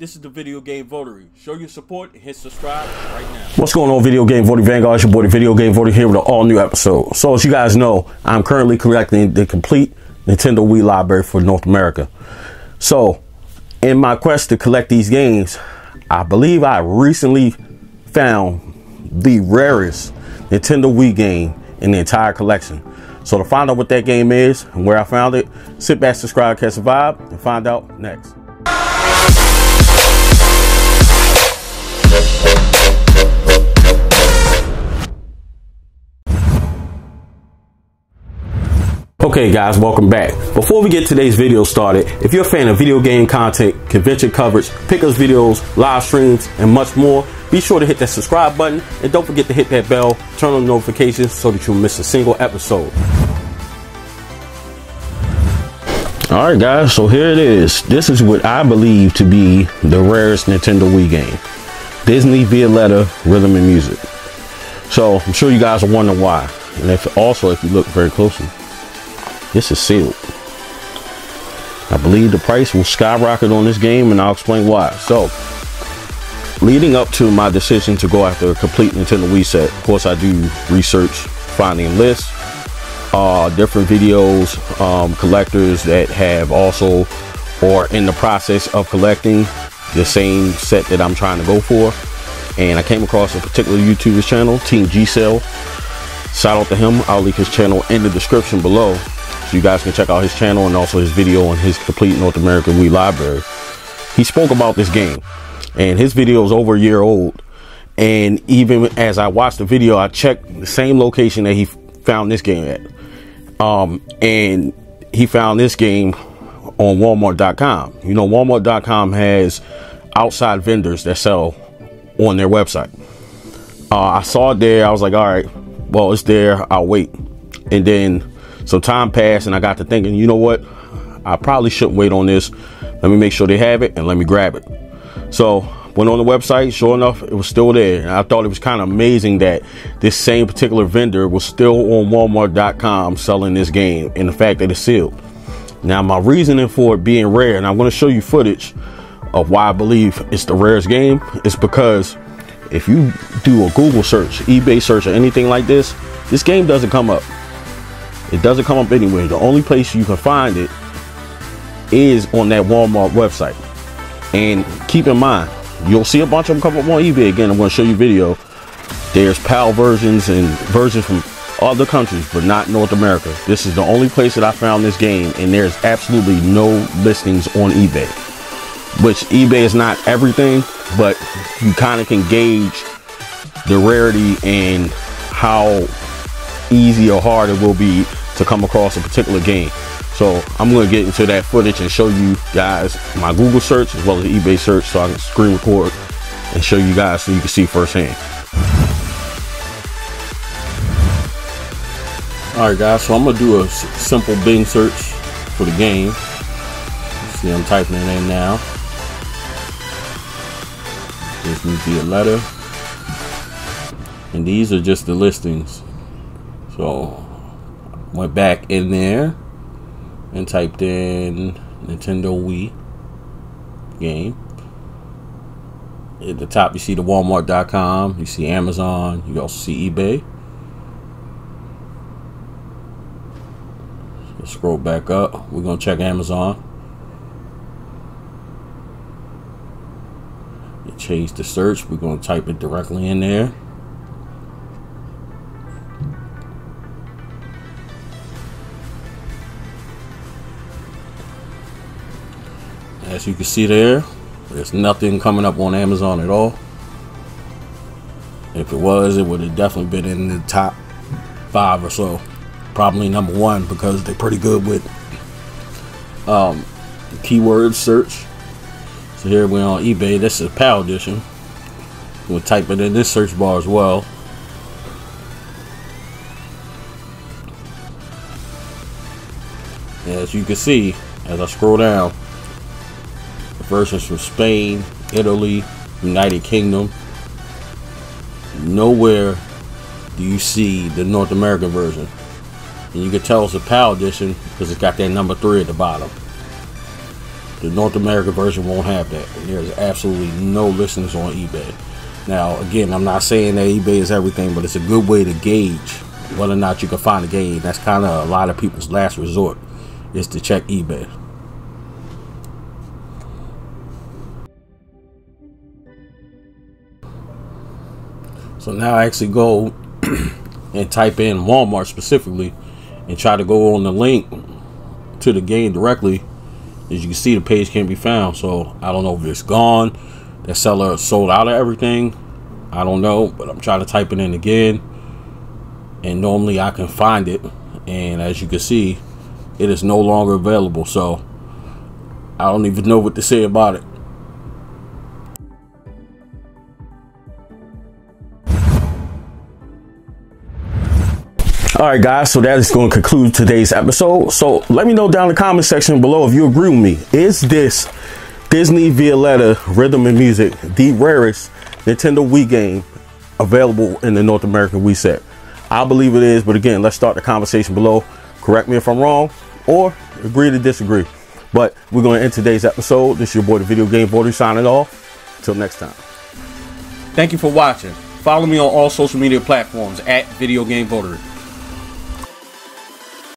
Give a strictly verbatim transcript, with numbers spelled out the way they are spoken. This is the Video Game Votary. Show your support and hit subscribe right now. What's going on, Video Game Votary Vanguard? It's your boy, the Video Game Votary, here with an all new episode. So as you guys know, I'm currently collecting the complete Nintendo Wii library for North America. So in my quest to collect these games, I believe I recently found the rarest Nintendo Wii game in the entire collection. So to find out what that game is and where I found it, sit back, subscribe, catch a vibe, and find out next. Okay guys, welcome back. Before we get today's video started, if you're a fan of video game content, convention coverage, pickups videos, live streams, and much more, be sure to hit that subscribe button and don't forget to hit that bell, turn on notifications so that you won't miss a single episode. Alright guys, so here it is. This is what I believe to be the rarest Nintendo Wii game. Disney Violetta Rhythm and Music. So I'm sure you guys are wondering why. And if also if you look very closely, this is sealed. I believe the price will skyrocket on this game and I'll explain why. So, leading up to my decision to go after a complete Nintendo Wii set, of course I do research, finding lists, uh, different videos, um, collectors that have also, or in the process of collecting the same set that I'm trying to go for. And I came across a particular YouTuber's channel, Team G-Sale. Shout out to him, I'll link his channel in the description below. So you guys can check out his channel and also his video on his complete North American Wii library. He spoke about this game and his video is over a year old. And even as I watched the video, I checked the same location that he found this game at. Um, and he found this game on walmart dot com. You know, walmart dot com has outside vendors that sell on their website. Uh, I saw it there. I was like, all right, well, it's there. I'll wait. And then so time passed and I got to thinking, you know what? I probably shouldn't wait on this. Let me make sure they have it and let me grab it. So went on the website, sure enough, it was still there. And I thought it was kind of amazing that this same particular vendor was still on walmart dot com selling this game and the fact that it's sealed. Now my reasoning for it being rare, and I'm going to show you footage of why I believe it's the rarest game, is because if you do a Google search, eBay search, or anything like this, this game doesn't come up. It doesn't come up anywhere. The only place you can find it is on that Walmart website. And keep in mind, you'll see a bunch of them come up on eBay. Again, I'm going to show you a video. There's PAL versions and versions from other countries, but not North America. This is the only place that I found this game, and there's absolutely no listings on eBay. Which eBay is not everything, but you kind of can gauge the rarity and how easy or hard it will be to come across a particular game. So I'm going to get into that footage and show you guys my Google search as well as the eBay search, so I can screen record and show you guys so you can see firsthand. Alright guys, so I'm going to do a simple Bing search for the game. Let's see, I'm typing it in now. This needs to be a letter. And these are just the listings. So went back in there and typed in Nintendo Wii game. At the top you see the walmart dot com, you see Amazon, you also see eBay. So scroll back up, we're gonna check Amazon. It changed the search, we're gonna type it directly in there. As you can see there, there's nothing coming up on Amazon at all. If it was, it would have definitely been in the top five or so. Probably number one because they're pretty good with um, keyword search. So here we're on eBay. This is PAL edition. We'll type it in this search bar as well. As you can see, as I scroll down, versions from Spain, Italy, United Kingdom. Nowhere do you see the North American version. And you can tell it's a PAL edition because it's got that number three at the bottom. The North America version won't have that. There's absolutely no listings on eBay. Now, again, I'm not saying that eBay is everything, but it's a good way to gauge whether or not you can find a game. That's kind of a lot of people's last resort, is to check eBay. So now I actually go and type in Walmart specifically and try to go on the link to the game directly. As you can see, the page can't be found. So I don't know if it's gone, the seller sold out of everything, I don't know, but I'm trying to type it in again, and normally I can find it, and as you can see, it is no longer available. So I don't even know what to say about it. Alright guys, so that is going to conclude today's episode. So let me know down in the comment section below if you agree with me. Is this Disney Violetta Rhythm and Music the rarest Nintendo Wii game available in the North American Wii set? I believe it is, but again, let's start the conversation below. Correct me if I'm wrong, or agree to disagree. But we're going to end today's episode. This is your boy, the Video Game Votary, signing off. Until next time. Thank you for watching. Follow me on all social media platforms at Video Game Votary.